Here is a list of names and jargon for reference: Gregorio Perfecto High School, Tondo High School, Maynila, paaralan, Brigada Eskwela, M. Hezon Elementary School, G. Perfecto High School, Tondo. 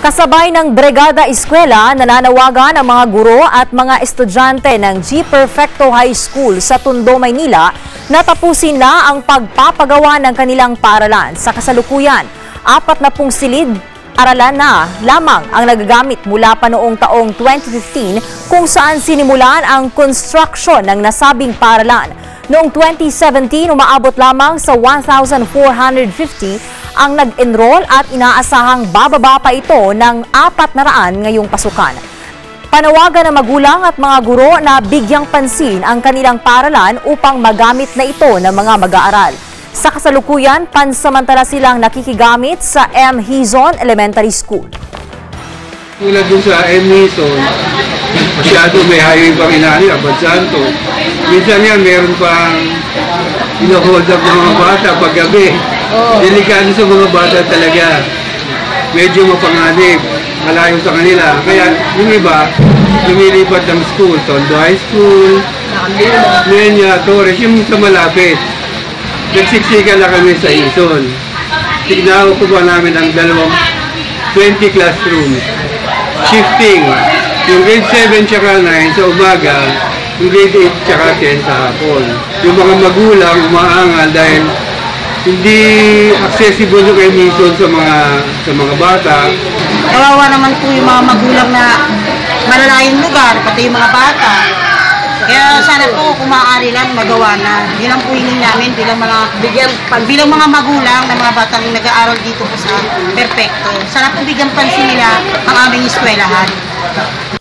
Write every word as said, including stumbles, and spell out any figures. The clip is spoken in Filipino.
Kasabay ng Brigada Eskwela, nananawagan ang mga guro at mga estudyante ng G. Perfecto High School sa Tondo, Maynila na tapusin na ang pagpapagawa ng kanilang paaralan. Sa kasalukuyan, apat na pung silid aralan na lamang ang nagagamit mula pa noong taong twenty fifteen kung saan sinimulan ang construction ng nasabing paaralan. Noong twenty seventeen, umaabot lamang sa one thousand four hundred fifty ang nag-enroll at inaasahang bababa pa ito ng apat na raan ngayong pasukan. Panawagan ng magulang at mga guro na bigyang pansin ang kanilang paaralan upang magamit na ito ng mga mag-aaral. Sa kasalukuyan, pansamantala silang nakikigamit sa M. Hezon Elementary School. Tulad dun sa M. Hezon, masyado may highway pang inaanil, abad santo. Minsan yan, meron pang ino-hold up ng mga bata paggabi. Delikado sa mga bata talaga. Medyo mapanganib, malayo sa kanila. Kaya yung iba, lumilipat ng school. Tondo High School, Menya, Torres, yung sa malapit. Nagsiksikan na kami sa Hezon. Tignan ko ba namin ang dalawang twenty classrooms. Shifting, yung grade seven tsaka nine sa umaga, yung grade eight tsaka ten sa hapon. Yung mga magulang umaangal dahil hindi accessible yung M-Hezon sa mga sa mga bata. Kawawa naman po yung mga magulang na malalayong lugar, pati yung mga bata. Kaya sana po kung maaari lang magawa na. Yun ang puhiling namin bilang mga, bilang mga magulang na mga batang nag-aaral dito po sa Perfecto. Sana po bigyan pansin nila ang aming eskwelahan.